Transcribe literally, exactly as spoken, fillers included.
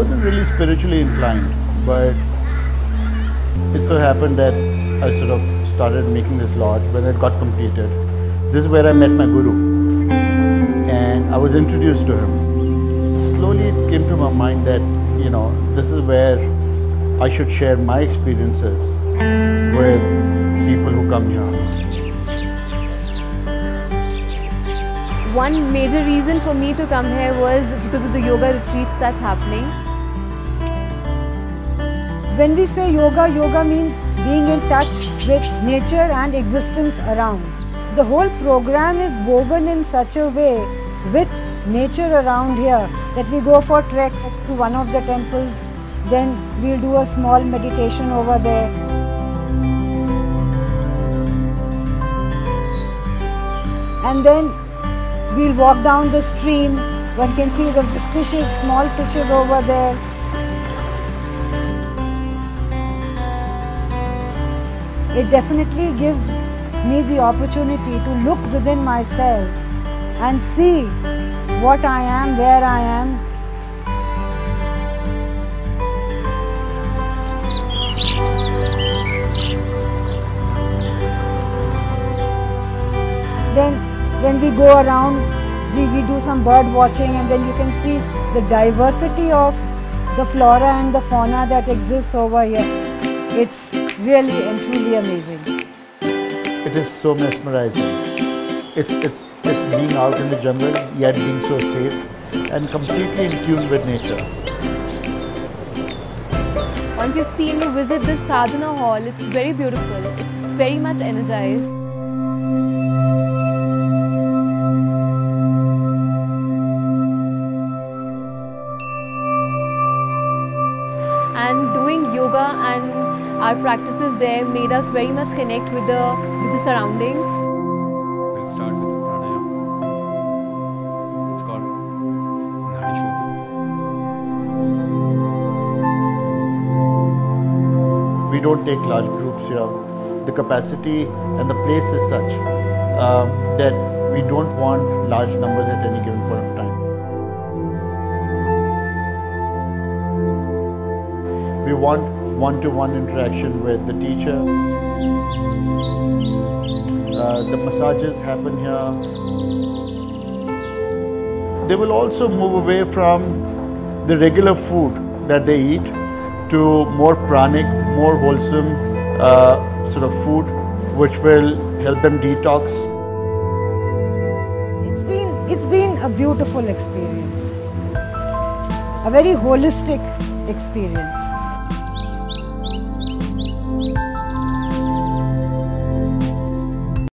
wasn't really spiritually inclined, but it so happened that I sort of started making this lodge when it got completed. This is where I met my guru, and I was introduced to him. Slowly it came to my mind that, you know, this is where I should share my experiences with people who come here. One major reason for me to come here was because of the yoga retreats that's happening. When we say yoga, yoga means being in touch with nature and existence around. The whole program is woven in such a way with nature around here that we go for treks to one of the temples, then we'll do a small meditation over there. And then we'll walk down the stream. One can see the fishes, small fishes over there. It definitely gives me the opportunity to look within myself and see what I am, where I am. Then when we go around, we, we do some bird watching, and then you can see the diversity of the flora and the fauna that exists over here. It's really and truly amazing. It is so mesmerizing. It's, it's, it's being out in the jungle, yet being so safe and completely in tune with nature. Once you see and you visit this sadhana hall, it's very beautiful. It's very much energized. And doing yoga and our practices there made us very much connect with the, with the surroundings. We'll start with the pranayama. It's called Nadi Shodhana. We don't take large groups here. The capacity and the place is such uh, that we don't want large numbers at any given point of time. We want one-to-one interaction with the teacher. Uh, the massages happen here. They will also move away from the regular food that they eat to more pranic, more wholesome uh, sort of food, which will help them detox. It's been, it's been a beautiful experience, a very holistic experience.